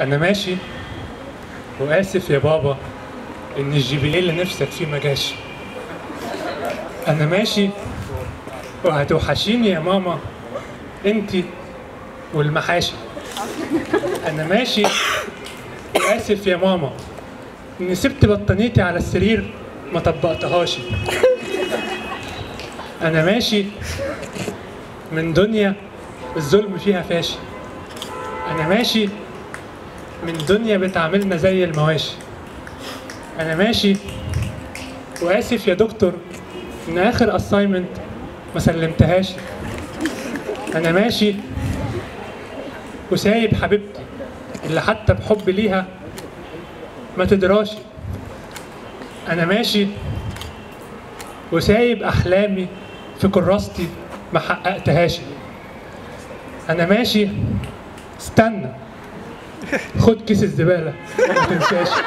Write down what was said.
انا ماشي واسف يا بابا ان الجي بي إيه اللي نفسك فيه ما جاش. انا ماشي وهتوحشيني يا ماما انتي والمحاشي. انا ماشي واسف يا ماما اني سبت بطانيتي على السرير ما طبقتهاش. انا ماشي من دنيا الظلم فيها فاشي. انا ماشي من دنيا بتعاملنا زي المواشي. انا ماشي واسف يا دكتور ان اخر اسايمنت ما سلمتهاش. انا ماشي وسايب حبيبتي اللي حتى بحب ليها ما تدراشي. انا ماشي وسايب احلامي في كراستي ما حققتهاش. انا ماشي استنى خد كيس الزباله ما تنساش.